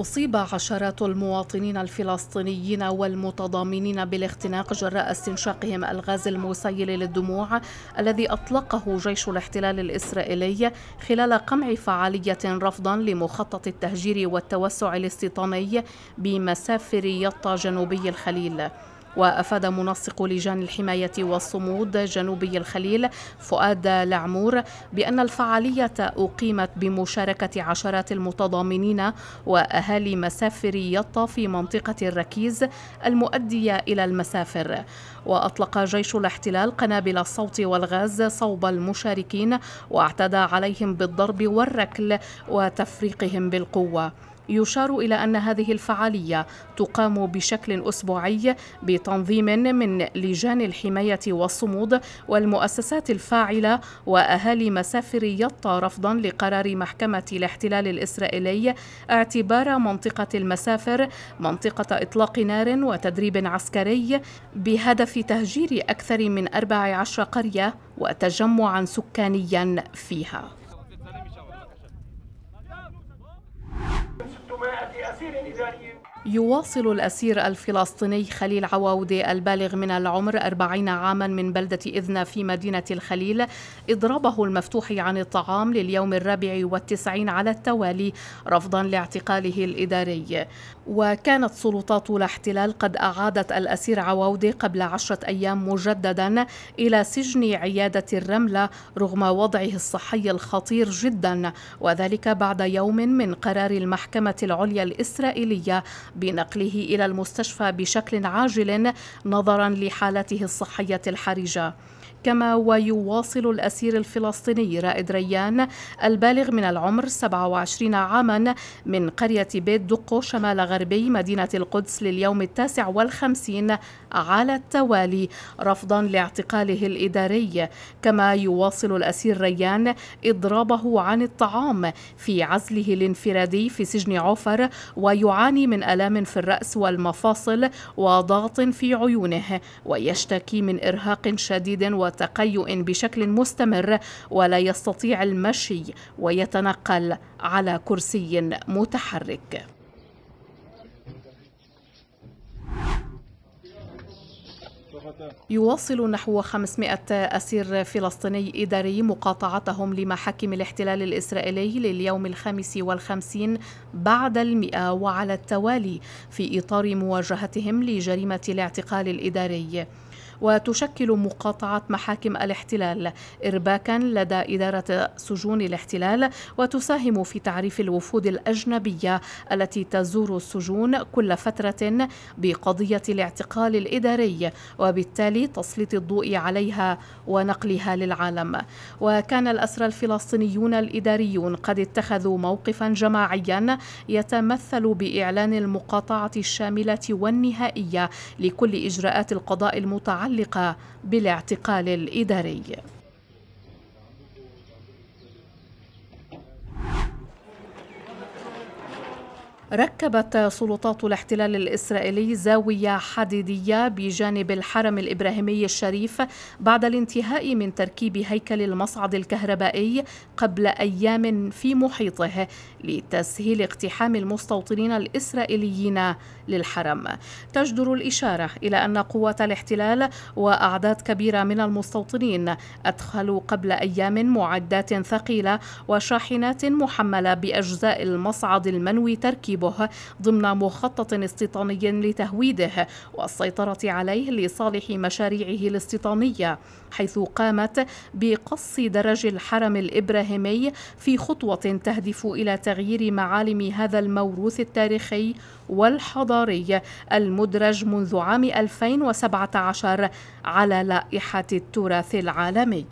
أصيب عشرات المواطنين الفلسطينيين والمتضامنين بالاختناق جراء استنشاقهم الغاز المسيل للدموع الذي أطلقه جيش الاحتلال الإسرائيلي خلال قمع فعالية رفضا لمخطط التهجير والتوسع الاستيطاني بمسافر يطا جنوبي الخليل. وأفاد منسق لجان الحماية والصمود جنوبي الخليل فؤاد العمور بأن الفعالية أقيمت بمشاركة عشرات المتضامنين وأهالي مسافر يطا في منطقة الركيز المؤدية إلى المسافر. وأطلق جيش الاحتلال قنابل الصوت والغاز صوب المشاركين واعتدى عليهم بالضرب والركل وتفريقهم بالقوة. يشار إلى أن هذه الفعالية تقام بشكل أسبوعي بتنظيم من لجان الحماية والصمود والمؤسسات الفاعلة وأهالي مسافر يطا رفضا لقرار محكمة الاحتلال الإسرائيلي اعتبار منطقة المسافر منطقة إطلاق نار وتدريب عسكري بهدف تهجير أكثر من 14 قرية وتجمعا سكانيا فيها. 600 أسير إداريين. يواصل الأسير الفلسطيني خليل عواودي البالغ من العمر 40 عاما من بلدة إذنة في مدينة الخليل إضرابه المفتوح عن الطعام لليوم 94 على التوالي رفضا لاعتقاله الإداري. وكانت سلطات الاحتلال قد أعادت الأسير عواودي قبل 10 أيام مجددا إلى سجن عيادة الرملة رغم وضعه الصحي الخطير جدا، وذلك بعد يوم من قرار المحكمة العليا الإسرائيلية بنقله إلى المستشفى بشكل عاجل نظرا لحالته الصحية الحرجة. كما ويواصل الأسير الفلسطيني رائد ريان البالغ من العمر 27 عاما من قرية بيت دقو شمال غربي مدينة القدس لليوم 59 على التوالي رفضا لاعتقاله الإداري. كما يواصل الأسير ريان إضرابه عن الطعام في عزله الانفرادي في سجن عوفر ويعاني من آلام في الرأس والمفاصل وضغط في عيونه ويشتكي من إرهاق شديد وتقيؤ بشكل مستمر ولا يستطيع المشي ويتنقل على كرسي متحرك. يواصل نحو 500 أسير فلسطيني إداري مقاطعتهم لمحاكم الاحتلال الإسرائيلي لليوم 55 بعد 100 وعلى التوالي في إطار مواجهتهم لجريمة الاعتقال الإداري. وتشكل مقاطعة محاكم الاحتلال إرباكا لدى إدارة سجون الاحتلال وتساهم في تعريف الوفود الأجنبية التي تزور السجون كل فترة بقضية الاعتقال الإداري وبالتالي تسليط الضوء عليها ونقلها للعالم. وكان الأسرى الفلسطينيون الإداريون قد اتخذوا موقفا جماعيا يتمثل بإعلان المقاطعة الشاملة والنهائية لكل إجراءات القضاء المتعلقة بالاعتقال الإداري. ركبت سلطات الاحتلال الإسرائيلي زاوية حديدية بجانب الحرم الإبراهيمي الشريف بعد الانتهاء من تركيب هيكل المصعد الكهربائي قبل أيام في محيطه لتسهيل اقتحام المستوطنين الإسرائيليين للحرم. تجدر الإشارة إلى أن قوات الاحتلال وأعداد كبيرة من المستوطنين أدخلوا قبل أيام معدات ثقيلة وشاحنات محملة بأجزاء المصعد المنوي تركيبه ضمن مخطط استيطاني لتهويده والسيطرة عليه لصالح مشاريعه الاستيطانية، حيث قامت بقص درج الحرم الإبراهيمي في خطوة تهدف إلى تغيير معالم هذا الموروث التاريخي والحضاري المدرج منذ عام 2017 على لائحة التراث العالمي.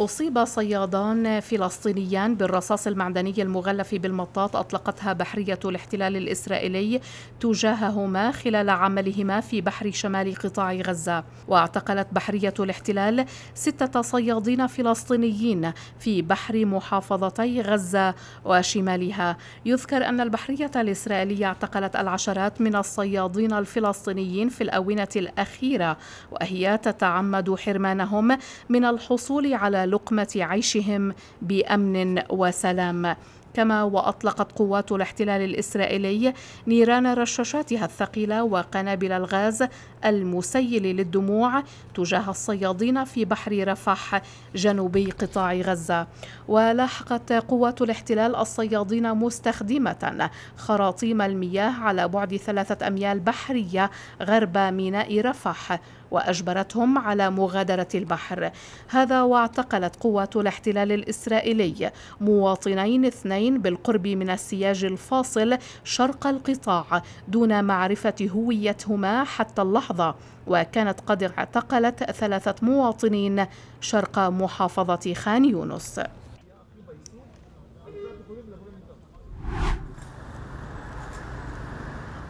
أصيب صيادان فلسطينيان بالرصاص المعدني المغلف بالمطاط أطلقتها بحرية الاحتلال الإسرائيلي تجاههما خلال عملهما في بحر شمال قطاع غزة. واعتقلت بحرية الاحتلال 6 صيادين فلسطينيين في بحر محافظتي غزة وشمالها. يذكر أن البحرية الإسرائيلية اعتقلت العشرات من الصيادين الفلسطينيين في الآونة الأخيرة وهي تتعمد حرمانهم من الحصول على لقمة عيشهم بأمن وسلام. كما وأطلقت قوات الاحتلال الإسرائيلي نيران رشاشاتها الثقيلة وقنابل الغاز المسيل للدموع تجاه الصيادين في بحر رفح جنوبي قطاع غزة. ولاحقت قوات الاحتلال الصيادين مستخدمة خراطيم المياه على بعد 3 أميال بحرية غرب ميناء رفح وأجبرتهم على مغادرة البحر. هذا واعتقلت قوات الاحتلال الإسرائيلي مواطنين 2 بالقرب من السياج الفاصل شرق القطاع دون معرفة هويتهما حتى اللحظة، وكانت قد اعتقلت 3 مواطنين شرق محافظة خان يونس.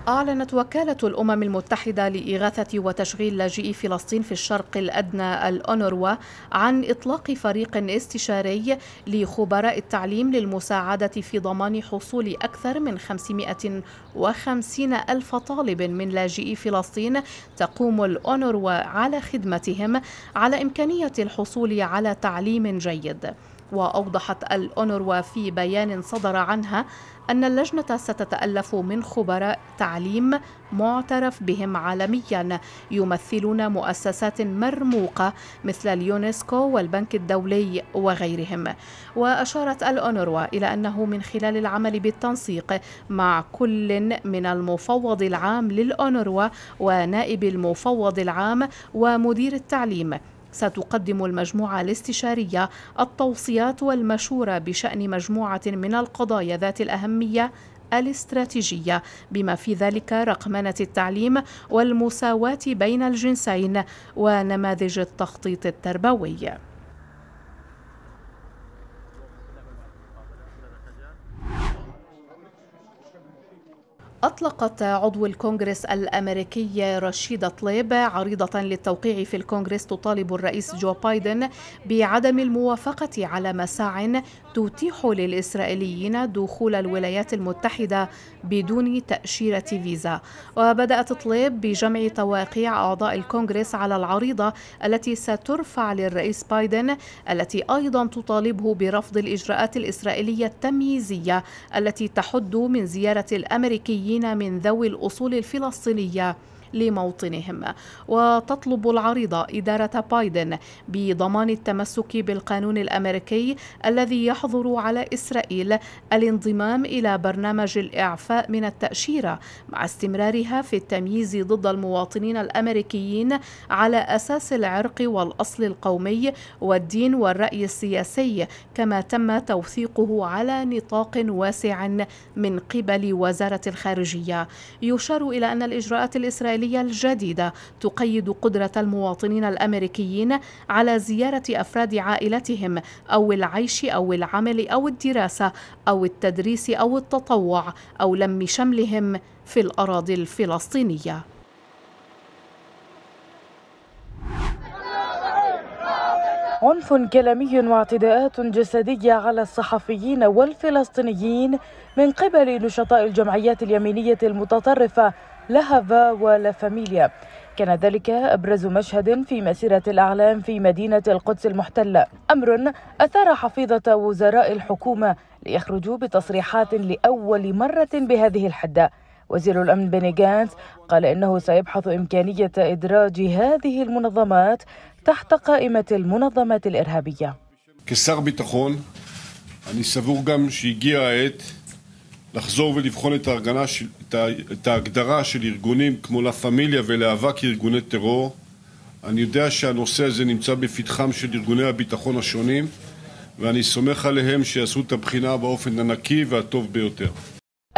أعلنت وكالة الأمم المتحدة لإغاثة وتشغيل لاجئي فلسطين في الشرق الأدنى الأونروا عن إطلاق فريق استشاري لخبراء التعليم للمساعدة في ضمان حصول أكثر من 550 ألف طالب من لاجئي فلسطين تقوم الأونروا على خدمتهم على إمكانية الحصول على تعليم جيد. وأوضحت الأونروا في بيان صدر عنها أن اللجنة ستتألف من خبراء تعليم معترف بهم عالميا يمثلون مؤسسات مرموقة مثل اليونسكو والبنك الدولي وغيرهم. وأشارت الأونروا إلى أنه من خلال العمل بالتنسيق مع كل من المفوض العام للأونروا ونائب المفوض العام ومدير التعليم ستقدم المجموعة الاستشارية التوصيات والمشورة بشأن مجموعة من القضايا ذات الأهمية الاستراتيجية، بما في ذلك رقمنة التعليم والمساواة بين الجنسين ونماذج التخطيط التربوي. أطلقت عضو الكونغرس الأمريكي رشيد طليب عريضة للتوقيع في الكونغرس تطالب الرئيس جو بايدن بعدم الموافقة على مساع تتيح للإسرائيليين دخول الولايات المتحدة بدون تأشيرة فيزا. وبدأت طليب بجمع تواقيع أعضاء الكونغرس على العريضة التي سترفع للرئيس بايدن، التي أيضا تطالبه برفض الإجراءات الإسرائيلية التمييزية التي تحد من زيارة الأمريكيين من ذوي الأصول الفلسطينية لموطنهم. وتطلب العريضة إدارة بايدن بضمان التمسك بالقانون الأمريكي الذي يحظر على إسرائيل الانضمام إلى برنامج الإعفاء من التأشيرة مع استمرارها في التمييز ضد المواطنين الأمريكيين على أساس العرق والأصل القومي والدين والرأي السياسي، كما تم توثيقه على نطاق واسع من قبل وزارة الخارجية. يشار إلى أن الإجراءات الإسرائيلية الجديدة تقيد قدرة المواطنين الأمريكيين على زيارة أفراد عائلتهم أو العيش أو العمل أو الدراسة أو التدريس أو التطوع أو لم شملهم في الأراضي الفلسطينية. عنف كلامي واعتداءات جسدية على الصحفيين والفلسطينيين من قبل نشطاء الجمعيات اليمينية المتطرفة لاهافا ولا فاميليا، كان ذلك أبرز مشهد في مسيرة الأعلام في مدينة القدس المحتلة، أمر أثار حفيظة وزراء الحكومة ليخرجوا بتصريحات لأول مرة بهذه الحدة. وزير الأمن بيني غانتس قال إنه سيبحث إمكانية إدراج هذه المنظمات تحت قائمة المنظمات الإرهابية. كسر بتخون، أنا سבור גם שהגיע העת לחזור ולבחון את ההגדרה של ארגונים כמו לה פמיליה ולהבה כארגוני טרור. אני יודע שהנושא הזה נמצא בפתחם של ארגוני הביטחון השונים, ואני סומך עליהם שיעשו את הבחינה באופן הנקי והטוב ביותר.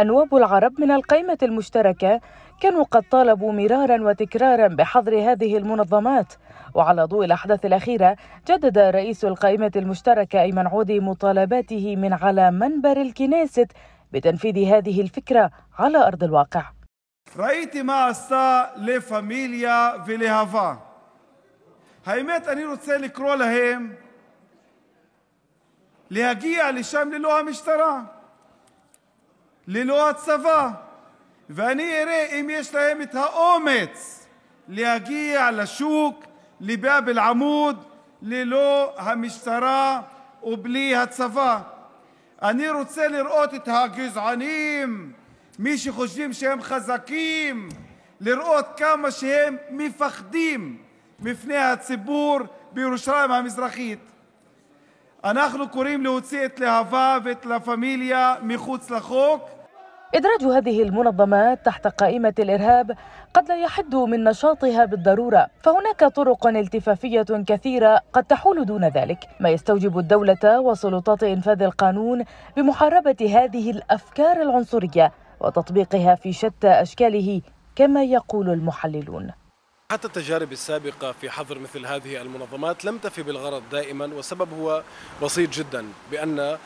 أنواب العرب من القائمة المشتركة كانوا قد طالبوا مرارا وتكرارا بحظر هذه المنظمات، وعلى ضوء الأحداث الأخيرة جدد رئيس القائمة المشتركة إيمان عودي مطالباته من على منبر الكنيست بتنفيذ هذه الفكرة على أرض الواقع. رأيت ما عشتا لا فاميليا ולהבה. האמת אני רוצה לקרוא להם להגיע לשם ללא המשטרה, ללא הצבא, ואני אראה אם יש להם את האומץ להגיע לשוק, לבאב אל עמוד, ללא המשטרה ובלי הצבא. אני רוצה לראות את הגזענים, מי שחושבים שהם חזקים, לראות כמה שהם מפחדים מפני הציבור בירושלים המזרחית. אנחנו קוראים להוציא את להבה ואת לה פמיליה מחוץ לחוק. إدراج هذه المنظمات تحت قائمة الإرهاب قد لا يحد من نشاطها بالضرورة، فهناك طرق التفافية كثيرة قد تحول دون ذلك، ما يستوجب الدولة وسلطات إنفاذ القانون بمحاربة هذه الأفكار العنصرية وتطبيقها في شتى أشكاله كما يقول المحللون. حتى التجارب السابقة في حظر مثل هذه المنظمات لم تفي بالغرض دائما، والسبب هو بسيط جدا، بأن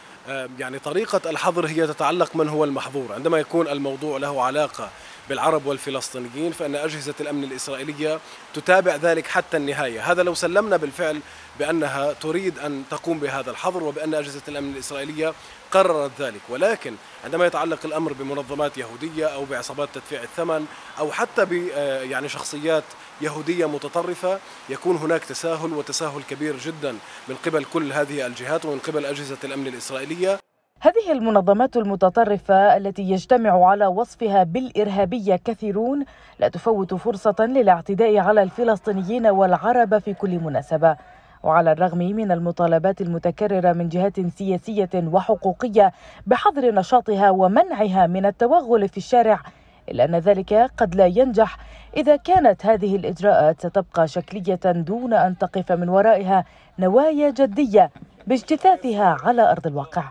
يعني طريقة الحظر هي تتعلق من هو المحظور. عندما يكون الموضوع له علاقة بالعرب والفلسطينيين فإن أجهزة الأمن الإسرائيلية تتابع ذلك حتى النهاية. هذا لو سلمنا بالفعل بأنها تريد أن تقوم بهذا الحظر وبأن أجهزة الأمن الإسرائيلية قررت ذلك، ولكن عندما يتعلق الأمر بمنظمات يهودية أو بعصابات تدفيع الثمن أو حتى ب يعني شخصيات يهودية متطرفة يكون هناك تساهل، وتساهل كبير جدا من قبل كل هذه الجهات ومن قبل أجهزة الأمن الإسرائيلية. هذه المنظمات المتطرفة التي يجتمع على وصفها بالإرهابية كثيرون لا تفوت فرصة للاعتداء على الفلسطينيين والعرب في كل مناسبة. وعلى الرغم من المطالبات المتكررة من جهات سياسية وحقوقية بحظر نشاطها ومنعها من التوغل في الشارع، إلا أن ذلك قد لا ينجح إذا كانت هذه الإجراءات ستبقى شكلية دون أن تقف من ورائها نوايا جدية باجتثاثها على أرض الواقع.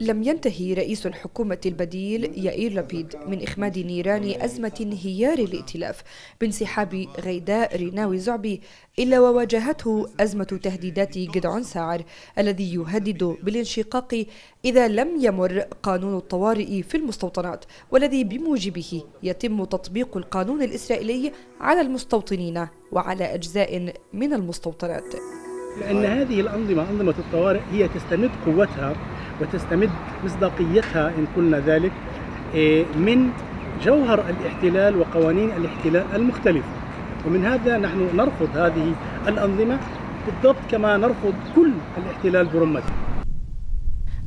لم ينتهي رئيس الحكومة البديل يائير لبيد من إخماد نيران أزمة انهيار الائتلاف بانسحاب غيداء ريناوي زعبي إلا وواجهته أزمة تهديدات جدعون ساعر الذي يهدد بالانشقاق إذا لم يمر قانون الطوارئ في المستوطنات، والذي بموجبه يتم تطبيق القانون الإسرائيلي على المستوطنين وعلى أجزاء من المستوطنات. لأن هذه الأنظمة، أنظمة الطوارئ، هي تستمد قوتها وتستمد مصداقيتها إن قلنا ذلك من جوهر الاحتلال وقوانين الاحتلال المختلفة، ومن هذا نحن نرفض هذه الأنظمة بالضبط كما نرفض كل الاحتلال برمته.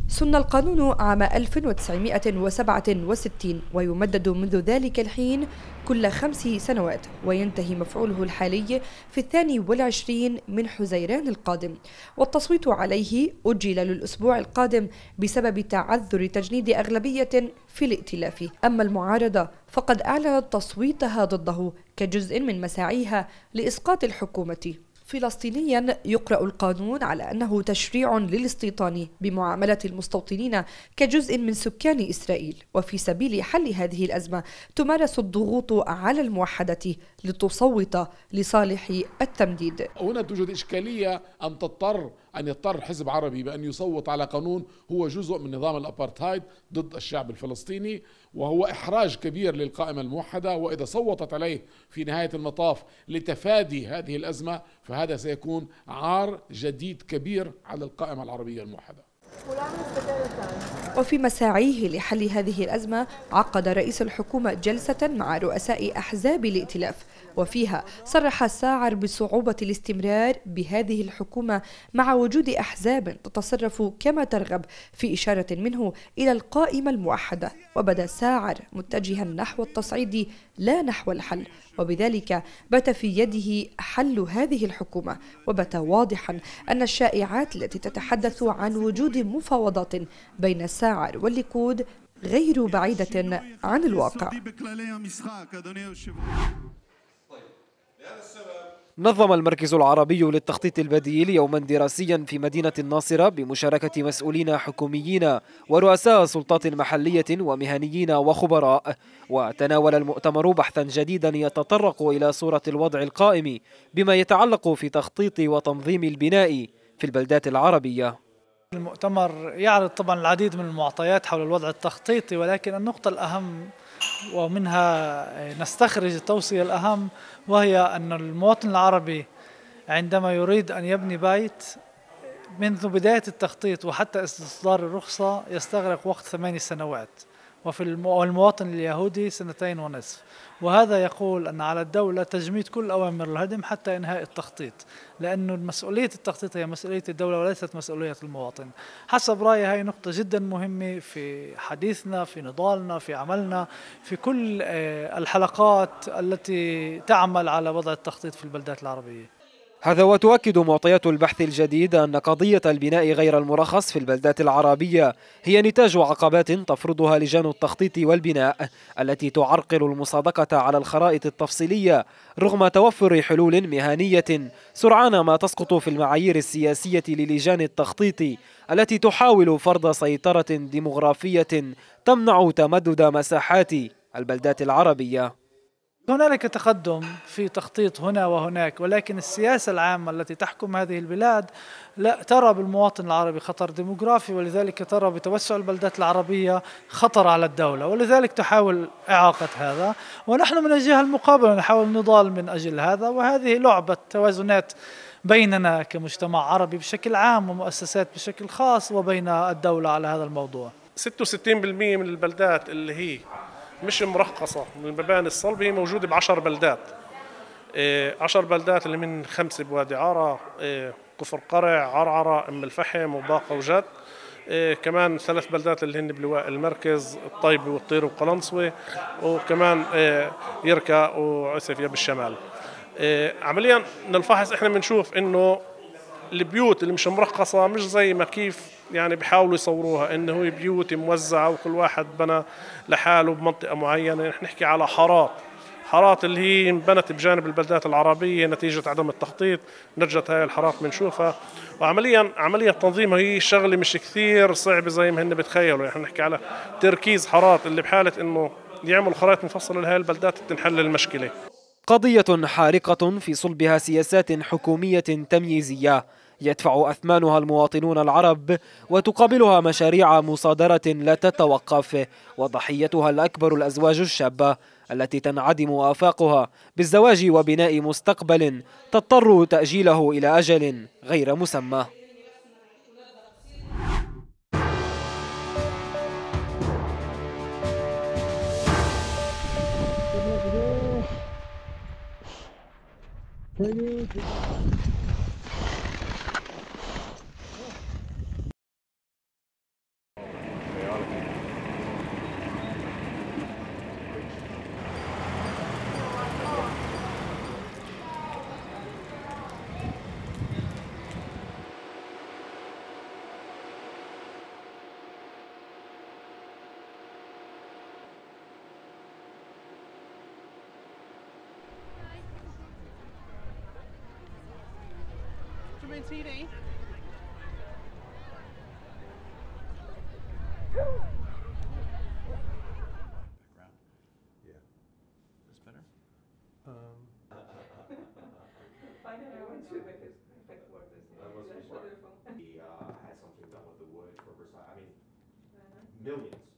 سن القانون عام 1967 ويمدد منذ ذلك الحين كل 5 سنوات، وينتهي مفعوله الحالي في 22 من حزيران القادم، والتصويت عليه أجل للأسبوع القادم بسبب تعذر تجنيد أغلبية في الائتلاف. أما المعارضة فقد أعلنت تصويتها ضده كجزء من مساعيها لإسقاط الحكومة. فلسطينيا يقرأ القانون على أنه تشريع للاستيطان بمعاملة المستوطنين كجزء من سكان إسرائيل، وفي سبيل حل هذه الأزمة تمارس الضغوط على الموحدة لتصوت لصالح التمديد. هنا توجد إشكالية أن يضطر حزب عربي بأن يصوت على قانون هو جزء من نظام الأبارتهايد ضد الشعب الفلسطيني، وهو إحراج كبير للقائمة الموحدة، وإذا صوتت عليه في نهاية المطاف لتفادي هذه الأزمة فهذا سيكون عار جديد كبير على القائمة العربية الموحدة. وفي مساعيه لحل هذه الأزمة عقد رئيس الحكومة جلسة مع رؤساء أحزاب الائتلاف، وفيها صرح ساعر بصعوبة الاستمرار بهذه الحكومة مع وجود أحزاب تتصرف كما ترغب، في إشارة منه إلى القائمة الموحدة. وبدا ساعر متجها نحو التصعيد لا نحو الحل، وبذلك بات في يده حل هذه الحكومة، وبات واضحا أن الشائعات التي تتحدث عن وجود مفاوضات بين ساعر والليكود غير بعيدة عن الواقع. نظم المركز العربي للتخطيط البديل يوما دراسيا في مدينة الناصرة بمشاركة مسؤولين حكوميين ورؤساء سلطات محلية ومهنيين وخبراء، وتناول المؤتمر بحثا جديدا يتطرق إلى صورة الوضع القائم بما يتعلق في تخطيط وتنظيم البناء في البلدات العربية. المؤتمر يعرض طبعا العديد من المعطيات حول الوضع التخطيطي، ولكن النقطة الأهم ومنها نستخرج التوصية الأهم، وهي أن المواطن العربي عندما يريد أن يبني بيت منذ بداية التخطيط وحتى استصدار الرخصة يستغرق وقت 8 سنوات، وفي المواطن اليهودي 2.5 سنة. وهذا يقول أن على الدولة تجميد كل أوامر الهدم حتى إنهاء التخطيط، لأن مسؤولية التخطيط هي مسؤولية الدولة وليست مسؤولية المواطن. حسب رأيي هاي نقطة جدا مهمة في حديثنا، في نضالنا، في عملنا، في كل الحلقات التي تعمل على وضع التخطيط في البلدات العربية. هذا وتؤكد معطيات البحث الجديد أن قضية البناء غير المرخص في البلدات العربية هي نتاج عقبات تفرضها لجان التخطيط والبناء التي تعرقل المصادقة على الخرائط التفصيلية رغم توفر حلول مهنية سرعان ما تسقط في المعايير السياسية للجان التخطيط التي تحاول فرض سيطرة ديمغرافية تمنع تمدد مساحات البلدات العربية. هنالك تقدم في تخطيط هنا وهناك، ولكن السياسة العامة التي تحكم هذه البلاد لا ترى بالمواطن العربي خطر ديموغرافي، ولذلك ترى بتوسع البلدات العربية خطر على الدولة، ولذلك تحاول إعاقة هذا. ونحن من الجهة المقابلة نحاول النضال من أجل هذا، وهذه لعبة توازنات بيننا كمجتمع عربي بشكل عام ومؤسسات بشكل خاص وبين الدولة على هذا الموضوع. 66% من البلدات اللي هي مش مرخصة من المباني الصلبة موجودة بعشر بلدات، 10 بلدات اللي من 5 بوادي عارة، كفر قرع، عرعرة، أم الفحم، وباقة، وجد، كمان 3 بلدات اللي هن بلواء المركز، الطيبة والطير وقلنصوة، وكمان يركا وعسفيا بالشمال. عمليا نلفحص احنا بنشوف انه البيوت اللي مش مرخصة مش زي ما كيف يعني بيحاولوا يصوروها انه هي بيوت موزعة وكل واحد بنى لحاله بمنطقة معينة. نحن نحكي على حارات اللي هي انبنت بجانب البلدات العربية نتيجة عدم التخطيط، نتجت هاي الحارات بنشوفها. وعمليا عملية تنظيمها هي شغلة مش كثير صعبة زي ما هن بتخيلوا، يعني نحكي على تركيز حارات اللي بحالة انه يعملوا خرائط مفصلة لهاي البلدات بتنحل المشكلة. قضية حارقة في صلبها سياسات حكومية تمييزية يدفع أثمانها المواطنون العرب، وتقابلها مشاريع مصادرة لا تتوقف، وضحيتها الأكبر الأزواج الشابة التي تنعدم آفاقها بالزواج وبناء مستقبل تضطر تأجيله إلى أجل غير مسمى. Millions.